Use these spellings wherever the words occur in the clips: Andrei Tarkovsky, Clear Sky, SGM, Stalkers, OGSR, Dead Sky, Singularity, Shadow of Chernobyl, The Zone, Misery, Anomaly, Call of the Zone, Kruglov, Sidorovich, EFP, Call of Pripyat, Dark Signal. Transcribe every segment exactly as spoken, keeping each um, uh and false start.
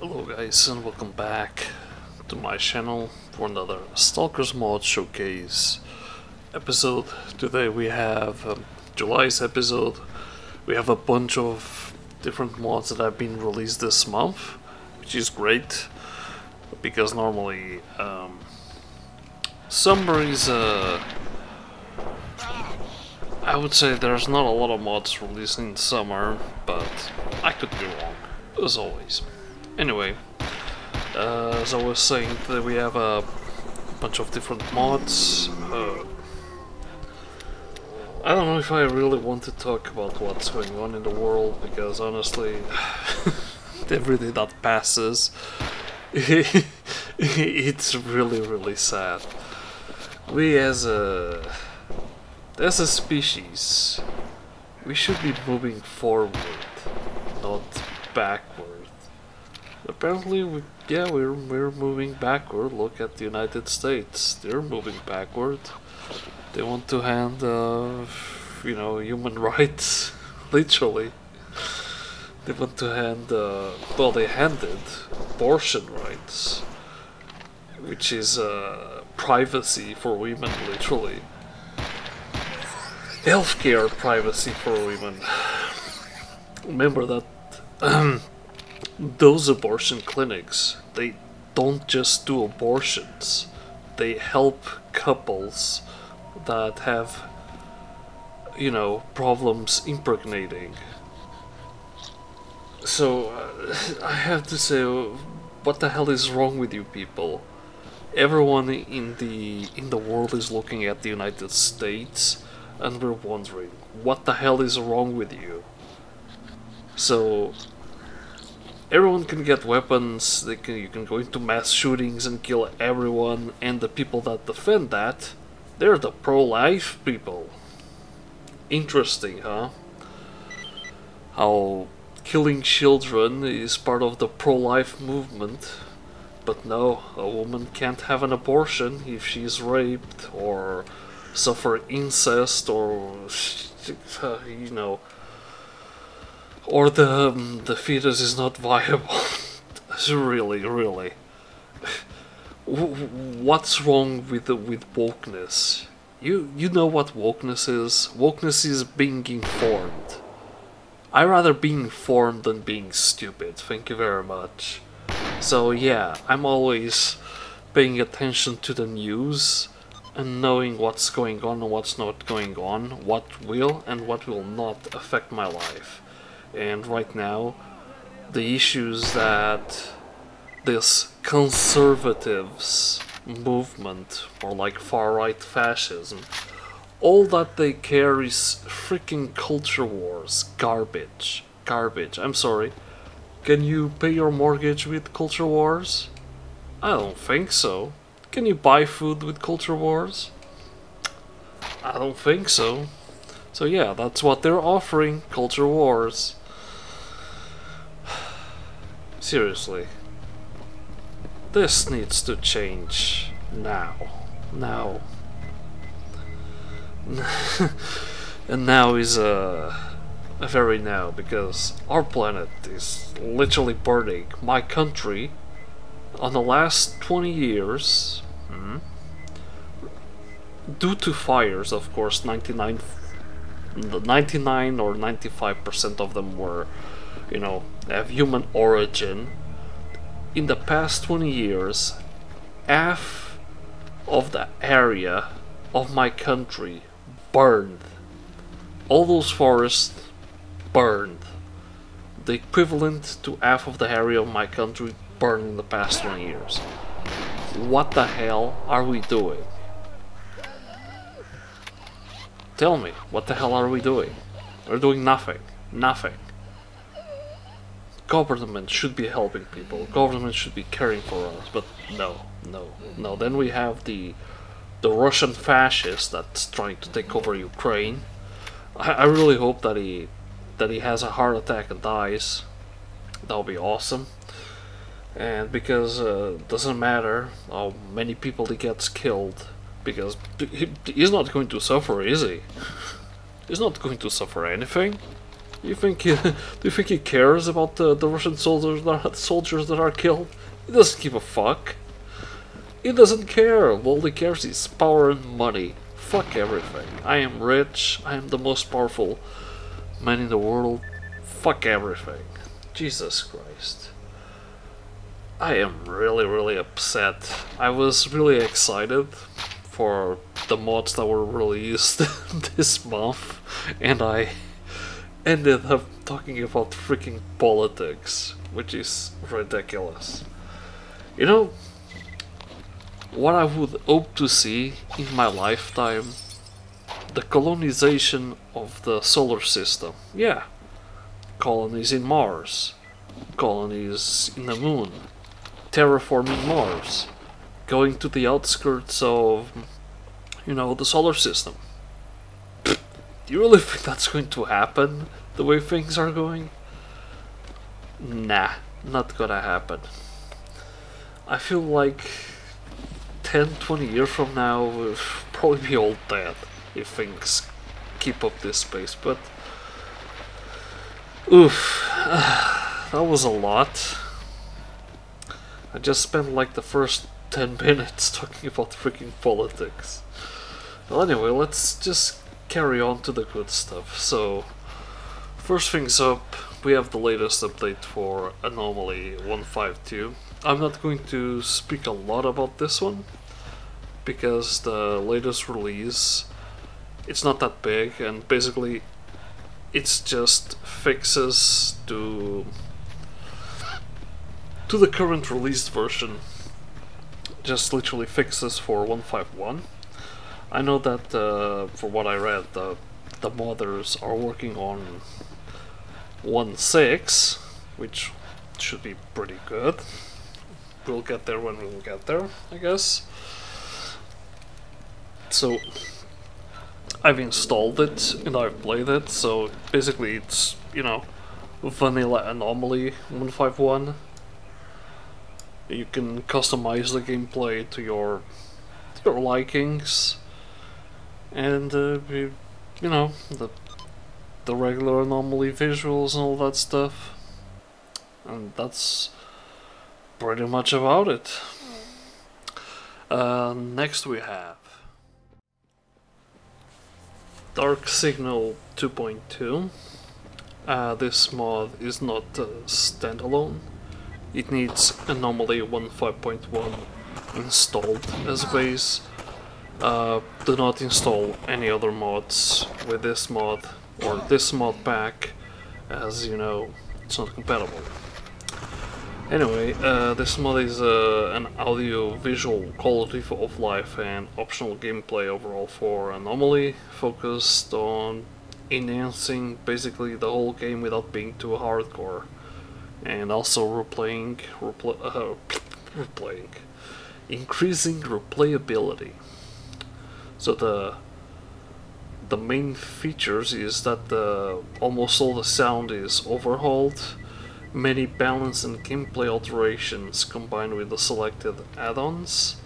Hello guys, and welcome back to my channel for another Stalkers mod showcase episode. Today we have um, July's episode. We have a bunch of different mods that have been released this month, which is great because normally um, summer is uh, I would say there's not a lot of mods released in summer, but I could be wrong as always. Anyway, uh, as I was saying, today we have a bunch of different mods. Uh, I don't know if I really want to talk about what's going on in the world, because honestly, every day that passes, it's really, really sad. We as a, as a species, we should be moving forward, not backward. Apparently, we, yeah, we're, we're moving backward. Look at the United States. They're moving backward. They want to hand, uh, you know, human rights, literally. They want to hand, uh, well, they handed abortion rights, which is uh, privacy for women, literally. Healthcare privacy for women. Remember that. Um, Those abortion clinics, they don't just do abortions, they help couples that have, you know, problems impregnating. So, uh, I have to say, what the hell is wrong with you people? Everyone in the, in the world is looking at the United States and we're wondering, what the hell is wrong with you? So... everyone can get weapons, they can, you can go into mass shootings and kill everyone, and the people that defend that, they're the pro-life people. Interesting, huh? How killing children is part of the pro-life movement, but no, a woman can't have an abortion if she's raped or suffer incest or, you know... or the um, the fetus is not viable. really, really. What's wrong with the, with wokeness? You you know what wokeness is? Wokeness is being informed. I rather be informed than being stupid. Thank you very much. So yeah, I'm always paying attention to the news and knowing what's going on and what's not going on, what will and what will not affect my life. And right now, the issues that this conservatives movement, or like far-right fascism, all that they care is freaking culture wars. Garbage. Garbage. I'm sorry. Can you pay your mortgage with culture wars? I don't think so. Can you buy food with culture wars? I don't think so. So yeah, that's what they're offering. Culture wars. Seriously, this needs to change now, now, and now is a, a very now, because our planet is literally burning. My country, on the last twenty years, hmm, due to fires, of course, ninety-nine, ninety-nine or ninety-five percent of them were, you know, have human origin. In the past twenty years, half of the area of my country burned. All those forests burned. The equivalent to half of the area of my country burned in the past twenty years. What the hell are we doing? Tell me, what the hell are we doing? We're doing nothing. Nothing. Government should be helping people, government should be caring for us, but no, no, no. Then we have the the Russian fascist that's trying to take over Ukraine. I, I really hope that he that he has a heart attack and dies. That would be awesome. And because uh, it doesn't matter how many people he gets killed, because he, he's not going to suffer, is he? He's not going to suffer anything. You think he, do you think he cares about the, the Russian soldiers that, soldiers that are killed? He doesn't give a fuck. He doesn't care. All he cares is power and money. Fuck everything. I am rich. I am the most powerful man in the world. Fuck everything. Jesus Christ. I am really, really upset. I was really excited for the mods that were released this month, and I ended up talking about freaking politics, which is ridiculous. You know, what I would hope to see in my lifetime, the colonization of the solar system. Yeah, colonies in Mars, colonies in the moon, terraforming Mars, going to the outskirts of, you know, the solar system. Do you really think that's going to happen, the way things are going? Nah, not gonna happen. I feel like ten, twenty years from now we'll probably be all dead if things keep up this pace, but... Oof, that was a lot. I just spent like the first ten minutes talking about freaking politics. Well, anyway, let's just carry on to the good stuff. So, first things up, we have the latest update for Anomaly one five two. I'm not going to speak a lot about this one, because the latest release, it's not that big, and basically it's just fixes to, to the current released version. Just literally fixes for one five one. I know that, uh, for what I read, the, the modders are working on one six, which should be pretty good. We'll get there when we'll get there, I guess. So, I've installed it and I've played it, so basically it's, you know, vanilla Anomaly one five one. You can customize the gameplay to your, to your likings, and uh, you, you know, the the regular Anomaly visuals and all that stuff, and that's pretty much about it. Uh, next we have Dark Signal two point two. Uh, this mod is not uh, standalone. It needs Anomaly one five one installed as base. Uh, do not install any other mods with this mod or this mod pack, as you know, it's not compatible. Anyway, uh, this mod is uh, an audio-visual quality of life and optional gameplay overall for Anomaly, focused on enhancing basically the whole game without being too hardcore. And also replaying, repl uh, replaying, increasing replayability. So the the main features is that the almost all the sound is overhauled. Many balance and gameplay alterations combined with the selected add-ons.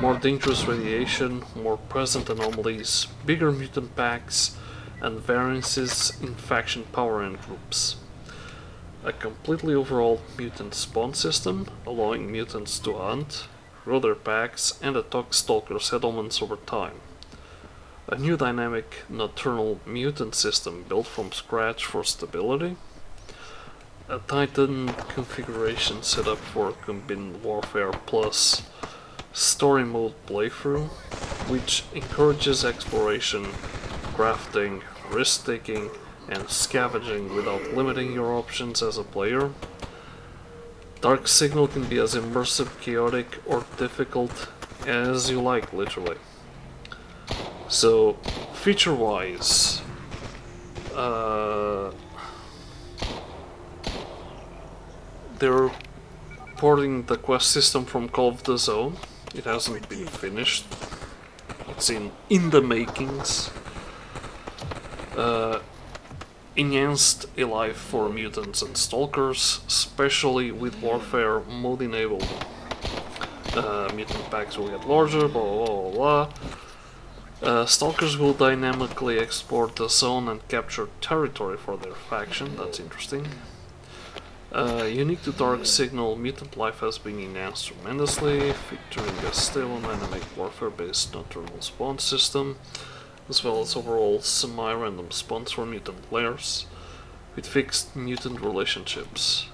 More dangerous radiation, more present anomalies, bigger mutant packs, and variances in faction power and groups. A completely overhauled mutant spawn system, allowing mutants to hunt, grow their packs, and attack stalker settlements over time. A new dynamic nocturnal mutant system built from scratch for stability. A Titan configuration set up for Combined Warfare Plus story mode playthrough, which encourages exploration, crafting, risk-taking, and scavenging without limiting your options as a player. Dark Signal can be as immersive, chaotic, or difficult as you like, literally. So, feature-wise, uh, they're porting the quest system from Call of the Zone. It hasn't been finished. It's in in the makings. Uh, Enhanced alive for mutants and stalkers, especially with warfare mode enabled. Uh, mutant packs will get larger, blah blah blah. Uh, Stalkers will dynamically export the zone and capture territory for their faction, that's interesting. Uh, unique to Dark Signal, mutant life has been enhanced tremendously, featuring a stable dynamic warfare-based nocturnal spawn system, as well as overall semi-random spawns for mutant players, with fixed mutant relationships.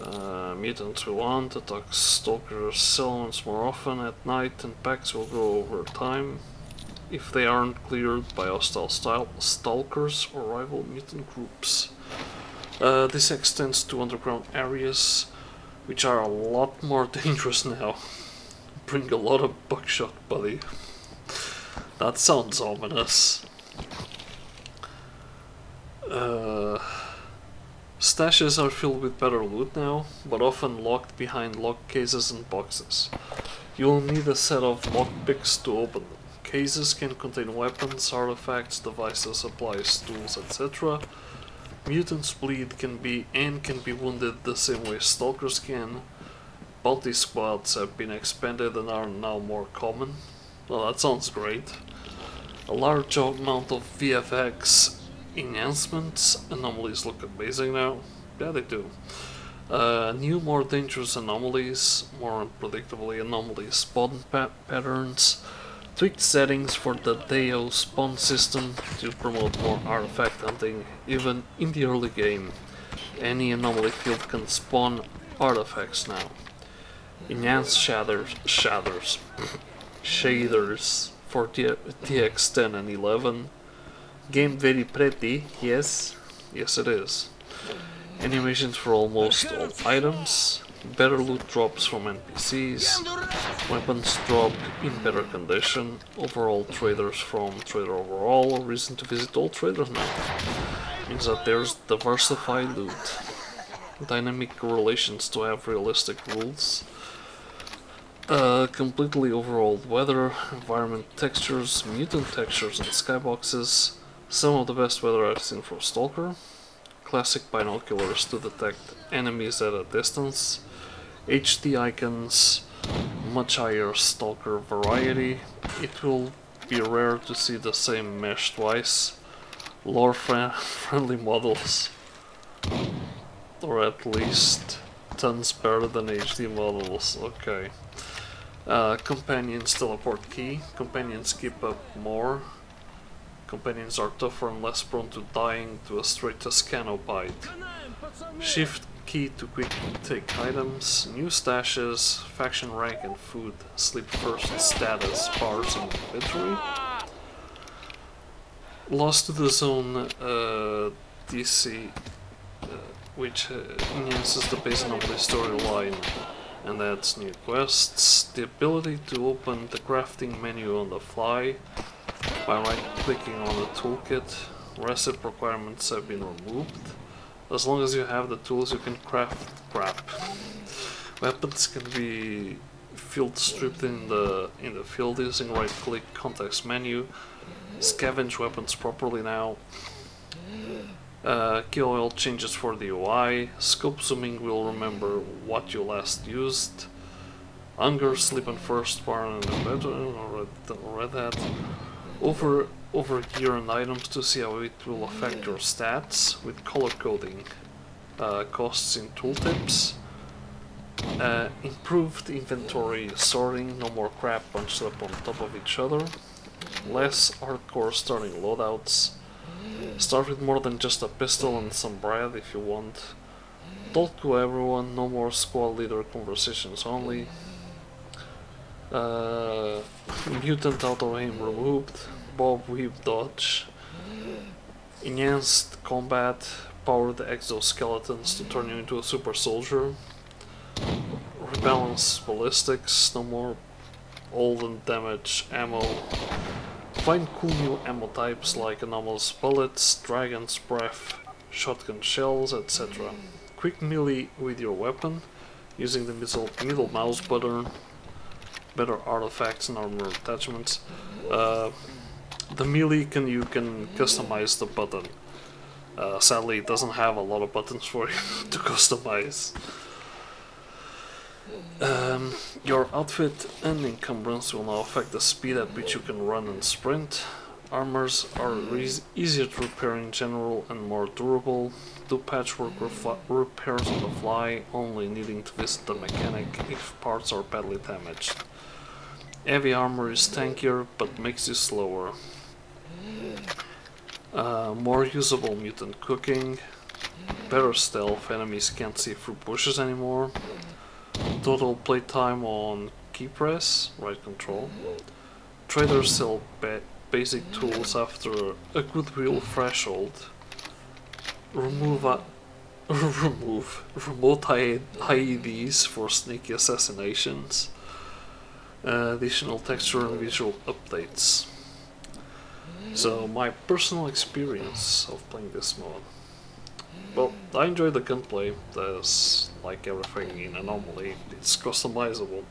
Uh, mutants will hunt, attack Stalkers' settlements more often at night, and packs will grow over time if they aren't cleared by hostile style Stalkers or rival mutant groups. Uh, this extends to underground areas, which are a lot more dangerous now. Bring a lot of buckshot, buddy. That sounds ominous. Uh, stashes are filled with better loot now, but often locked behind lock cases and boxes. You'll need a set of lockpicks to open them. Cases can contain weapons, artifacts, devices, supplies, tools, et cetera. Mutants bleed can be and can be wounded the same way Stalkers can. Bounty squads have been expanded and are now more common. Well, that sounds great. A large amount of V F X enhancements. Anomalies look amazing now. Yeah, they do. Uh, new, more dangerous anomalies, more unpredictably anomaly spawn pa patterns, tweaked settings for the Deo spawn system to promote more artifact hunting, even in the early game. Any anomaly field can spawn artifacts now. Enhanced shaders, shaders, shaders for T X ten and eleven. Game very pretty, yes, yes it is. Animations for almost all items. Better loot drops from N P Cs, weapons dropped in better condition, overall traders from trader overall, reason to visit all traders now, means that there's diversified loot, dynamic relations to have realistic rules, uh, completely overhauled weather, environment textures, mutant textures and skyboxes, some of the best weather I've seen for Stalker, classic binoculars to detect enemies at a distance, H D icons, much higher Stalker variety, it will be rare to see the same mesh twice, lore fr friendly models, or at least tons better than H D models, okay. Uh, companions teleport key, companions keep up more. Companions are tougher and less prone to dying to a straight Ascano bite. Shift key to quick take items, new stashes, faction rank and food, sleep first status, bars and inventory. Lost to the Zone uh, D C, uh, which uh, enhances the base anomaly storyline and adds new quests. The ability to open the crafting menu on the fly by right-clicking on the toolkit. Recipe requirements have been removed. As long as you have the tools, you can craft crap. Weapons can be field stripped in the in the field using right-click context menu. Scavenge weapons properly now. Uh, K O L changes for the U I. Scope zooming will remember what you last used. Hunger, sleep, and first bar and the veteran or red hat. Over, over gear and items to see how it will affect your stats with color coding, uh, costs in tooltips, uh, improved inventory sorting, no more crap bunched up on top of each other, less hardcore starting loadouts, start with more than just a pistol and some bread if you want, talk to everyone, no more squad leader conversations only. Uh, mutant auto-aim removed, bob weave dodge, enhanced combat, powered exoskeletons to turn you into a super soldier, rebalance ballistics, no more old and damaged ammo, find cool new ammo types like anomalous bullets, dragon's breath, shotgun shells, et cetera. Quick melee with your weapon, using the middle, middle mouse button. Better artifacts and armor attachments. Uh, the melee can you can customize the button. Uh, sadly, it doesn't have a lot of buttons for you to customize. Um, your outfit and encumbrance will now affect the speed at which you can run and sprint. Armors are easier to repair in general and more durable. Do patchwork repairs on the fly, only needing to visit the mechanic if parts are badly damaged. Heavy armor is tankier but makes you slower. Uh, more usable mutant cooking. Better stealth, enemies can't see through bushes anymore. Total playtime on key press, right control. Traders sell ba basic tools after a goodwill threshold. Remove, a remove remote I E Ds for sneaky assassinations. Uh, additional texture and visual updates. So my personal experience of playing this mod. Well, I enjoy the gunplay. That's like everything in Anomaly, it's customizable.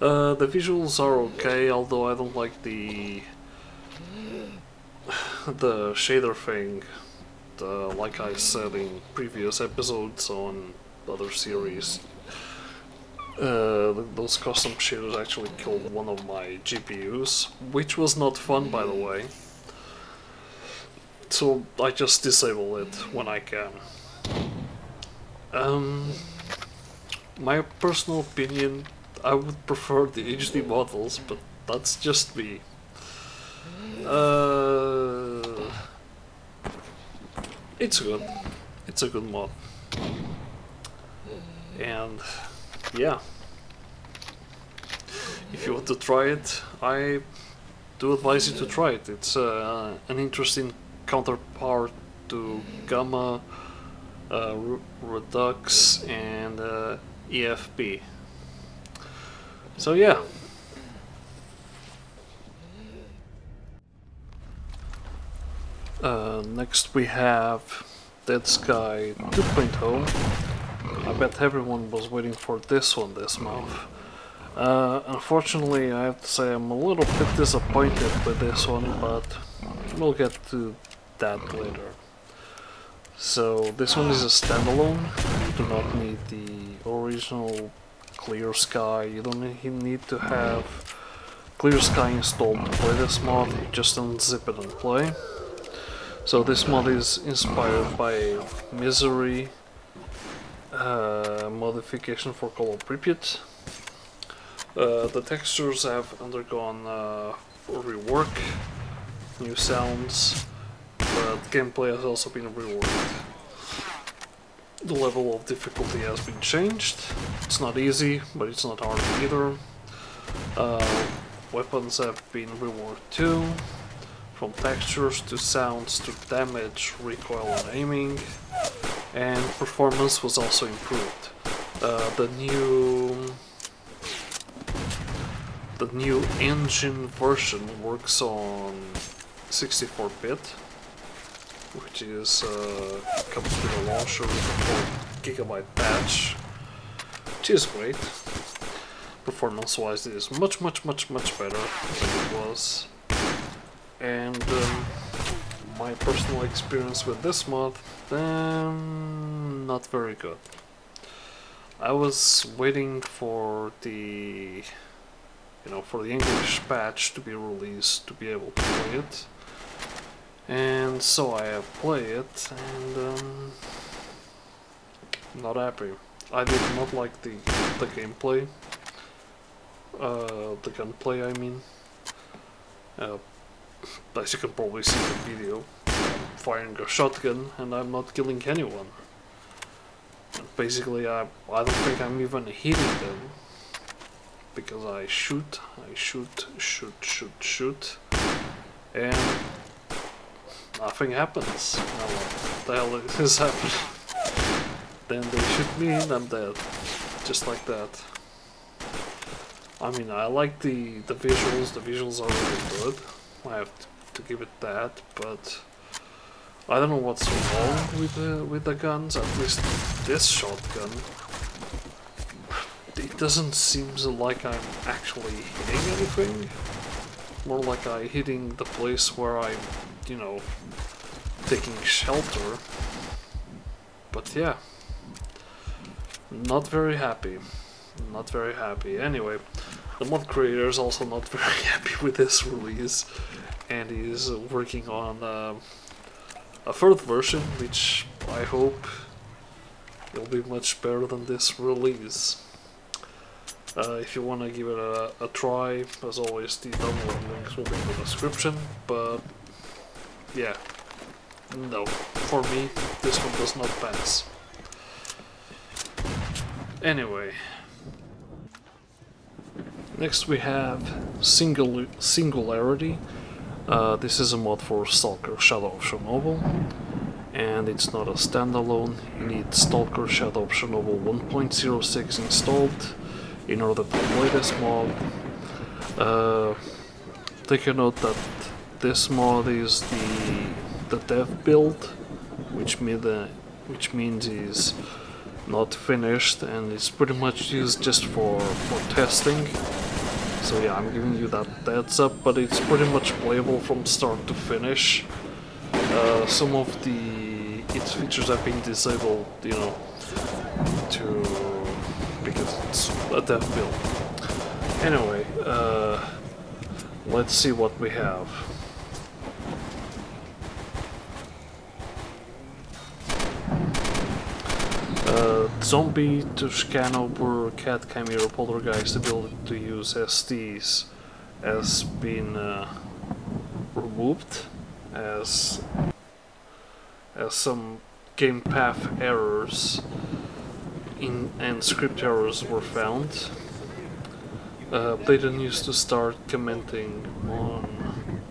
Uh, the visuals are okay, although I don't like the the shader thing. The, like I said in previous episodes on other series, uh, those custom shaders actually killed one of my G P Us, which was not fun, by the way. So I just disable it when I can. Um, my personal opinion, I would prefer the H D models, but that's just me. Uh, it's good. It's a good mod. And yeah, if you want to try it, I do advise you to try it. It's uh, an interesting counterpart to Gamma, uh, Redux, and uh, E F P. So yeah. Uh, next we have Dead Sky two point oh. I bet everyone was waiting for this one this month. Uh, unfortunately, I have to say I'm a little bit disappointed with this one, but we'll get to that later. So this one is a standalone. You do not need the original Clear Sky. You don't need to have Clear Sky installed to play this mod. You just unzip it and play. So this mod is inspired by Misery, uh, modification for Call of Pripyat. Uh, the textures have undergone uh, rework, new sounds, but gameplay has also been reworked. The level of difficulty has been changed. It's not easy, but it's not hard either. Uh, weapons have been reworked too, from textures to sounds to damage, recoil and aiming, and performance was also improved. Uh, the new the new engine version works on sixty-four bit, which is uh, comes with a launcher with a four gigabyte patch, which is great. Performance wise it is much much much much better than it was, and um, my personal experience with this mod, um, not very good. I was waiting for the you know for the English patch to be released to be able to play it. And so I play it, and um, not happy. I did not like the the gameplay, uh, the gunplay. I mean, uh, as you can probably see in the video, I'm firing a shotgun and I'm not killing anyone. And basically, I I don't think I'm even hitting them, because I shoot, I shoot, shoot, shoot, shoot, and nothing happens. Now what the hell is happening? Then they shoot me and I'm dead. Just like that. I mean, I like the, the visuals. The visuals are really good. I have to, to give it that, but I don't know what's wrong with the, with the guns. At least this shotgun, it doesn't seem like I'm actually hitting anything. More like I'm hitting the place where I'm, you know, taking shelter. But yeah, not very happy. not very happy. Anyway, the mod creator is also not very happy with this release, and he's working on uh, a third version, which I hope will be much better than this release. Uh, if you want to give it a, a try, as always, the download links will be in the description, but yeah, no, for me, this one does not pass. Anyway, next we have Singular Singularity. Uh, this is a mod for Stalker Shadow of Chernobyl, and it's not a standalone. You need Stalker Shadow of Chernobyl one point oh six installed in order to play this mod. Uh, take a note that this mod is the the dev build, which mean the, which means is not finished, and it's pretty much used just for for testing. So yeah, I'm giving you that heads up, but it's pretty much playable from start to finish. Uh, some of the its features have been disabled, you know, to. Because it's a dev build. Anyway, uh, let's see what we have. Uh, zombie to scan over cat chimera poltergeist. The ability to use S Ts has been uh, removed as as some game path errors. In, and script errors were found. Uh, Playton used to start commenting on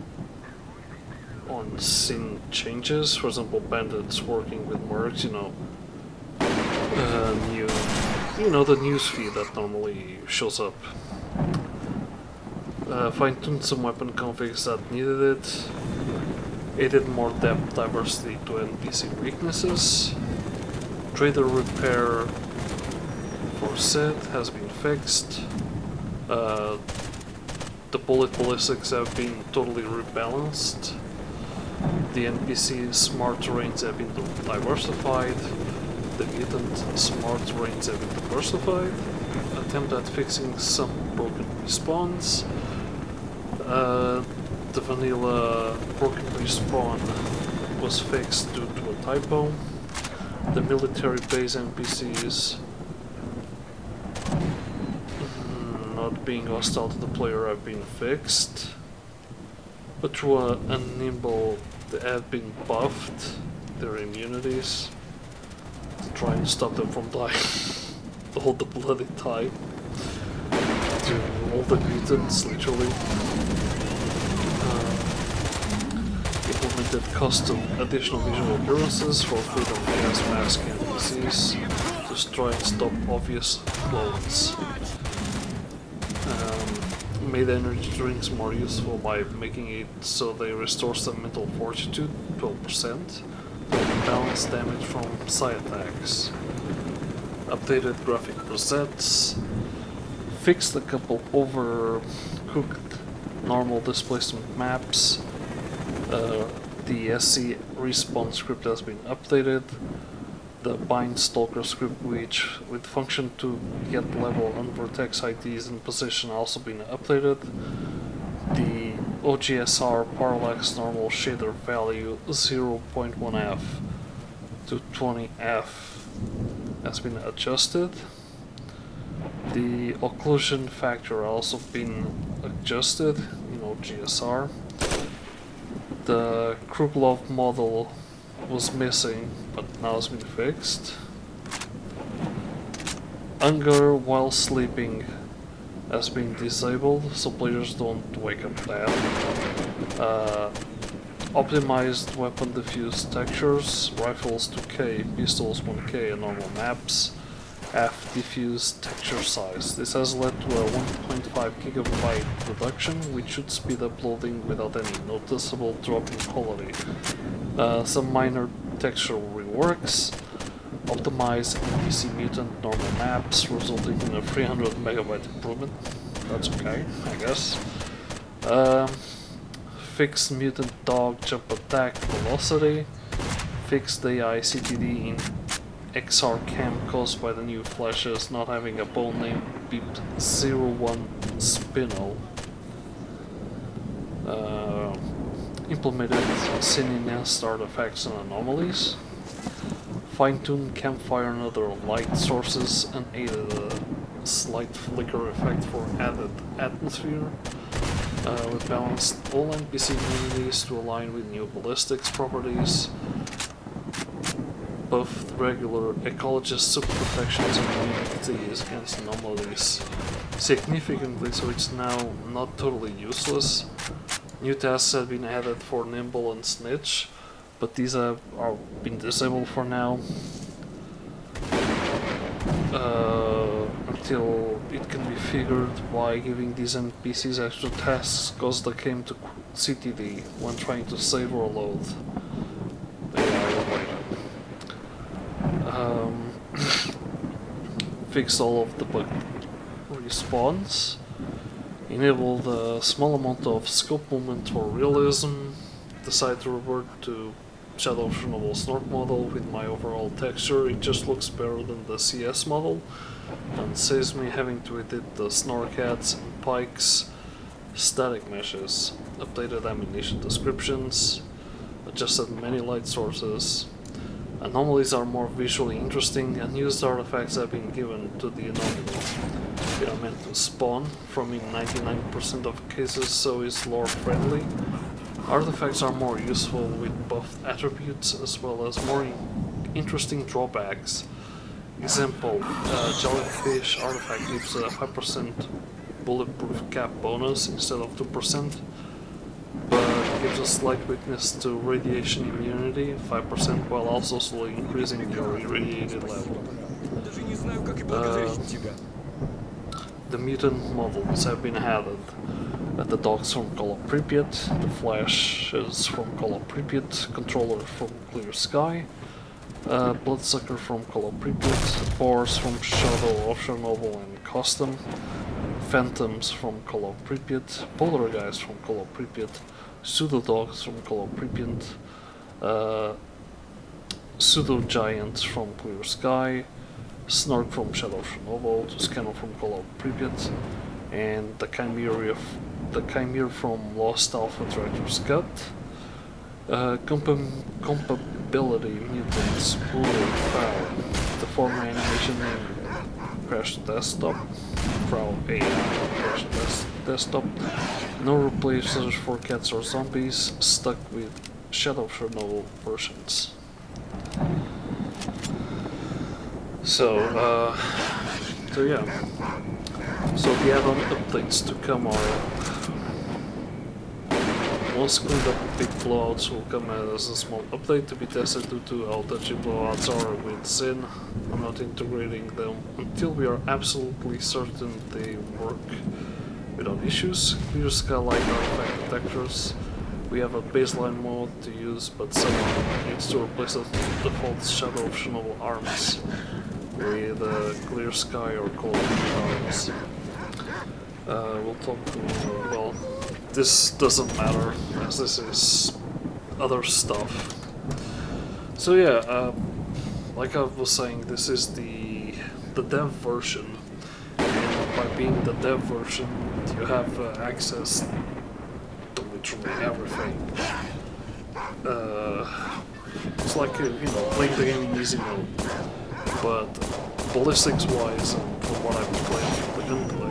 on scene changes, for example, bandits working with mercs, you know, uh, new, you know, the news feed that normally shows up. Uh, fine-tuned some weapon configs that needed it. Added more depth diversity to N P C weaknesses. Trader repair for set has been fixed. Uh, the bullet ballistics have been totally rebalanced. The N P C smart terrains have been diversified. The mutant smart terrains have been diversified. Attempt at fixing some broken respawns. Uh, the vanilla broken respawn was fixed due to a typo. The military base N P Cs not being hostile to the player have been fixed. Patrua and Nimble have been buffed, their immunities, to try and stop them from dying all the bloody time. To all the mutants, literally. Implemented custom additional visual appearances for freedom gas mask N P Cs to try and stop obvious clones. Um, made energy drinks more useful by making it so they restore some mental fortitude, twelve percent, to balance damage from side attacks. Updated graphic presets. Fixed a couple overcooked normal displacement maps. Uh, the S C respawn script has been updated. The bind stalker script, which with function to get level and vertex I Ds and position, also been updated. The O G S R parallax normal shader value zero point one F to twenty F has been adjusted. The occlusion factor also been adjusted in O G S R. The Kruglov model was missing, but now it's been fixed. Hunger while sleeping has been disabled, so players don't wake up dead. Uh, optimized weapon diffuse textures, rifles two K, pistols one K, and normal maps have diffuse texture size. This has led to a one point five gigabyte reduction, which should speed up loading without any noticeable drop in quality. Uh, some minor textural reworks, optimize N P C mutant normal maps, resulting in a three hundred megabyte improvement. That's okay, I guess. Uh, fixed mutant dog jump attack velocity, fixed A I C T D in X R camp caused by the new flashes, not having a ball named beeped zero one Spinel. Uh, implemented Cineast artifacts and anomalies. Fine-tuned campfire and other light sources and aided a slight flicker effect for added atmosphere. Uh, we balanced all N P C immunities to align with new ballistics properties. Buffed regular ecologist super protections and immunities against anomalies significantly, so it's now not totally useless. New tasks have been added for Nimble and Snitch, but these have are been disabled for now. Uh, until it can be figured why giving these N P Cs extra tasks caused the game to C T D when trying to save or load. Um, fixed all of the bug respawns. Enable the small amount of scope movement for realism. Decide to revert to Shadow of Chernobyl's North model with my overall texture. It just looks better than the C S model and saves me having to edit the Snorkats and Pikes static meshes. Updated ammunition descriptions. Adjusted many light sources. Anomalies are more visually interesting, and used artifacts have been given to the anomaly. They are meant to spawn from in ninety-nine percent of cases, so is lore friendly. Artifacts are more useful with buffed attributes as well as more interesting drawbacks. Example, uh, Jellyfish artifact gives a five percent bulletproof cap bonus instead of two percent, but gives a slight weakness to radiation immunity, five percent, while also slowly increasing your radiated level. Uh, the mutant models have been added. At the dogs from Call of Pripyat, the flashes from Call of Pripyat, controller from Clear Sky, uh, bloodsucker from Call of Pripyat, boars from Shadow of Chernobyl and Custom, phantoms from Call of Pripyat, poltergeists from Call of Pripyat, pseudo dogs from Call of Pripyat, uh, pseudo giants from Clear Sky, Snark from Shadow of Chernobyl, Tuscano from Call of Pripyat, and the Chimera. The Chimera from Lost Alpha Director's Cut. Uh, compa compatibility mutants, Bullet Prowl, the former animation named Crash Desktop, Prowl A Crash des Desktop, no replacers for cats or zombies, stuck with Shadow of Chernobyl versions. So, uh, so yeah, so the add-on updates to come are. Once cleaned up, big blowouts will come as a small update to be tested due to how touchy blowouts are with Zin. I'm not integrating them until we are absolutely certain they work without issues. Clear Skylight artifact detectors. We have a baseline mode to use, but someone needs to replace the default Shadow of Chernobyl arms with uh, Clear Sky or Call of Duty arms. Uh, we'll talk to uh, well. This doesn't matter, as this is other stuff. So yeah, uh, like I was saying, this is the the dev version, and by being the dev version, you have uh, access to literally everything. Uh, it's like you know, playing the game in easy mode, but ballistics-wise, and from what I've played, the gameplay.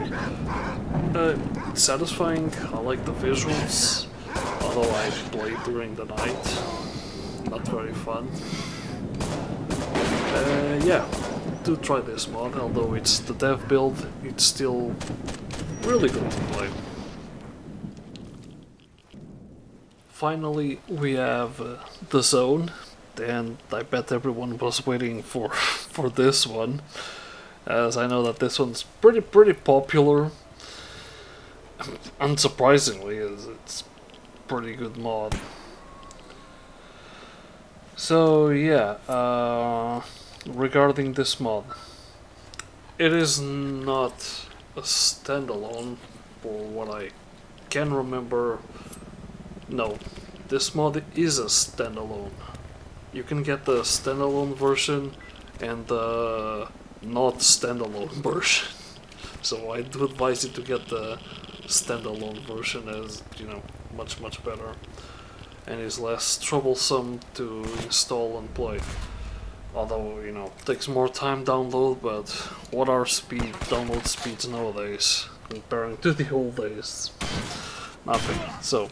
Uh, it's satisfying, I like the visuals, although I play during the night, not very fun. Uh, yeah, do try this mod, although it's the dev build, it's still really good to play. Finally we have uh, The Zone, and I bet everyone was waiting for, for this one, as I know that this one's pretty pretty popular. Unsurprisingly, it's a pretty good mod. So yeah, uh, regarding this mod, it is not a standalone for what I can remember. No, this mod is a standalone. You can get the standalone version and uh, not standalone version. So I do advise you to get the standalone version, as you know, much much better, and is less troublesome to install and play. Although, you know, takes more time download, but what are speed download speeds nowadays comparing to the old days? Nothing. So,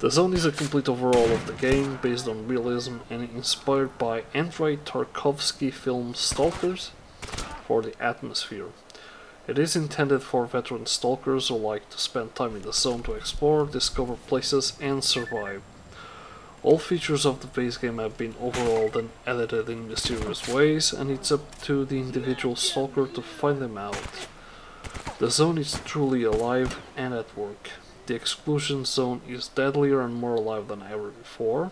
The Zone is a complete overhaul of the game, based on realism and inspired by Andrei Tarkovsky film Stalkers for the atmosphere. It is intended for veteran stalkers who like to spend time in the zone to explore, discover places, and survive. All features of the base game have been overhauled and edited in mysterious ways, and it's up to the individual stalker to find them out. The zone is truly alive and at work. The exclusion zone is deadlier and more alive than ever before.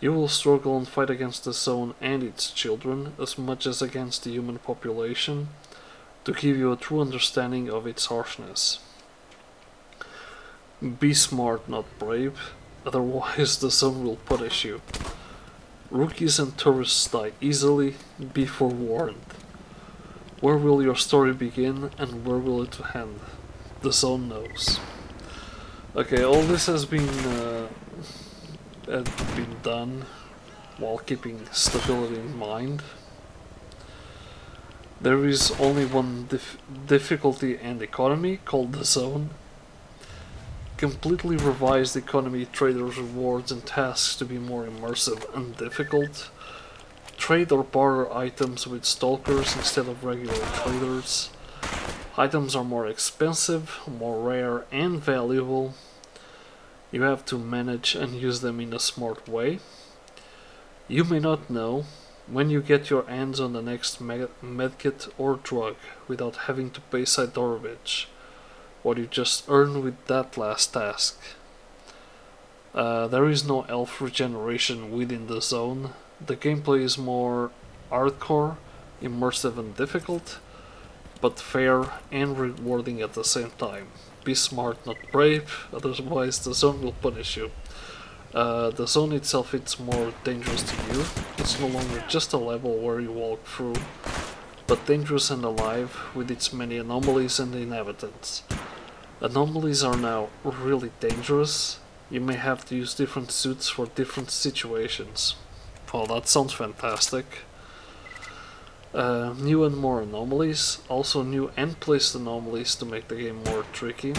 You will struggle and fight against the zone and its children, as much as against the human population, to give you a true understanding of its harshness. Be smart, not brave. Otherwise, the zone will punish you. Rookies and tourists die easily. Be forewarned. Where will your story begin and where will it end? The zone knows. Okay, all this has been uh, had been done while keeping stability in mind. There is only one dif difficulty and economy called The Zone. Completely revised economy, traders, rewards and tasks to be more immersive and difficult. Trade or barter items with stalkers instead of regular traders. Items are more expensive, more rare and valuable. You have to manage and use them in a smart way. You may not know when you get your hands on the next medkit or drug without having to pay Sidorovich. What you just earned with that last task. Uh, there is no health regeneration within The Zone. The gameplay is more hardcore, immersive and difficult, but fair and rewarding at the same time. Be smart, not brave, otherwise The Zone will punish you. Uh, the Zone itself is more dangerous to you. It's no longer just a level where you walk through, but dangerous and alive with its many anomalies and inhabitants. Anomalies are now really dangerous. You may have to use different suits for different situations. Well, that sounds fantastic. Uh, new and more anomalies, also new and placed anomalies to make the game more tricky.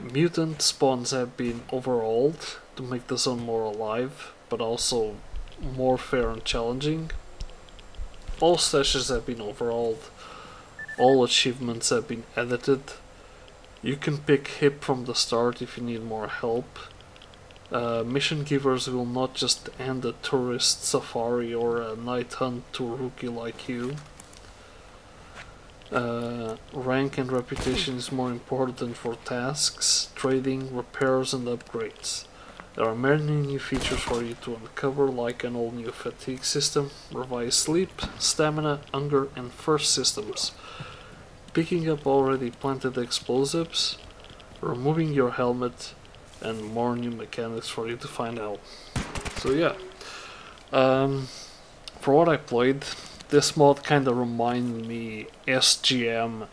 Mutant spawns have been overhauled to make the zone more alive, but also more fair and challenging. All stashes have been overhauled, all achievements have been edited. You can pick hip from the start if you need more help. Uh, mission givers will not just end a tourist safari or a night hunt to a rookie like you. Uh, rank and reputation is more important for tasks, trading, repairs and upgrades. There are many new features for you to uncover, like an all new fatigue system, revised sleep, stamina, hunger and thirst systems. Picking up already planted explosives, removing your helmet, and more new mechanics for you to find out. So yeah, um, for what I played, this mod kinda reminded me S G M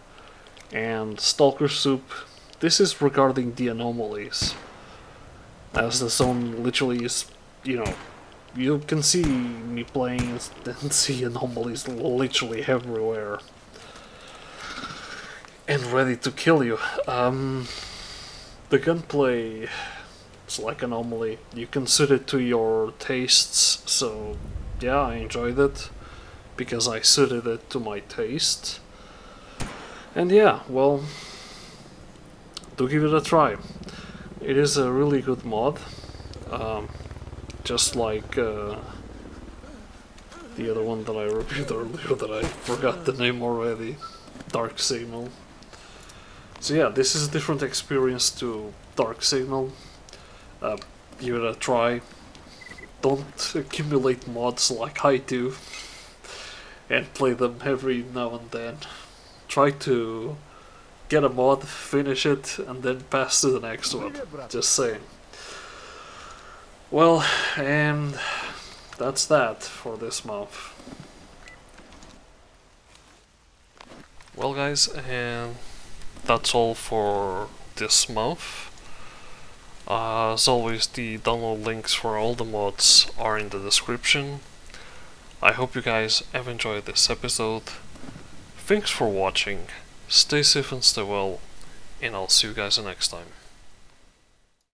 and Stalker Soup. This is regarding the anomalies, as the zone literally is, you know, you can see me playing and see anomalies literally everywhere. And ready to kill you. Um, the gunplay, it's like Anomaly. You can suit it to your tastes, so yeah, I enjoyed it, because I suited it to my taste. And yeah, well, do give it a try. It is a really good mod, um, just like uh, the other one that I reviewed earlier that I forgot the name already, Dark Signal. So yeah, this is a different experience to Dark Signal. Uh, give it a try. Don't accumulate mods like I do and play them every now and then. Try to get a mod, finish it, and then pass to the next one. Just saying. Well, and that's that for this month. Well guys, and that's all for this month. Uh, as always, the download links for all the mods are in the description. I hope you guys have enjoyed this episode. Thanks for watching, stay safe and stay well, and I'll see you guys next time.